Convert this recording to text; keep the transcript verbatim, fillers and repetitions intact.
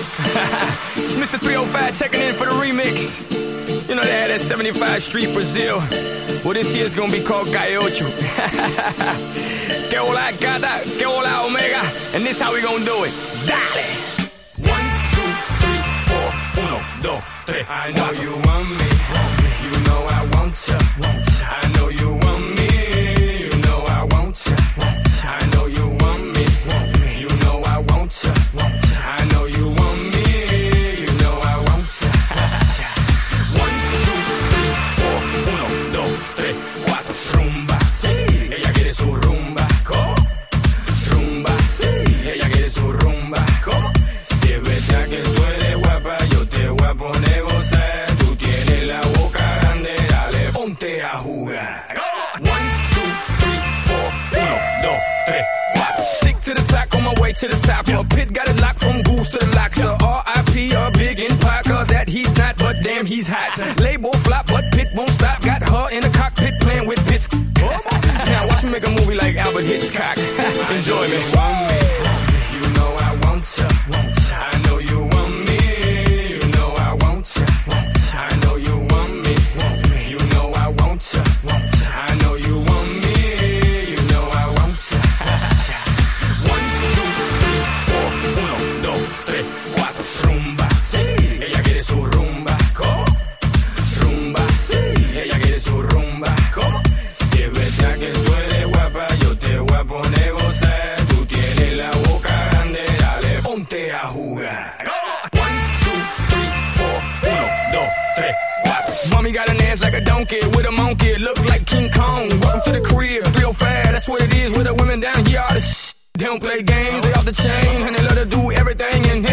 It's Mister three oh five checking in for the remix. You know they had that seventy-five Street Brazil. Well, this year's gonna be called Calle Ocho. Que hola gata, que hola omega. And this how we gonna do it. Dale! Dos, tres, I know you want me, you know I want ya. I know you want me, you know I want ya. I know you want me, you know I want ya. I know you want me, you know I want ya. One, two, three, four, uno, dos, tres, cuatro, rumba. Ella quiere su rumba, rumba. Ella quiere su rumba, si es verdad que tú eres guapa, yo te a poner gozar, tú tienes la boca grande, dale, ponte a jugar. One, two, three, four, uno, dos, tres, cuatro. Stick to the tack on my way to the top. Your pit got it locked from goose to the locker. R I P a big in Parker, that he's not, but damn he's hot. Label flop, but pit won't stop. Got her in the cockpit playing with pits. Now watch me make a movie like Albert Hitchcock. Enjoy me. You know I want ya. I know you want me. Mommy got an ass like a donkey with a monkey, look like King Kong. Welcome to the crib, real fast, that's what it is with the women down here. All the sh they don't play games, they off the chain, and they love to do everything in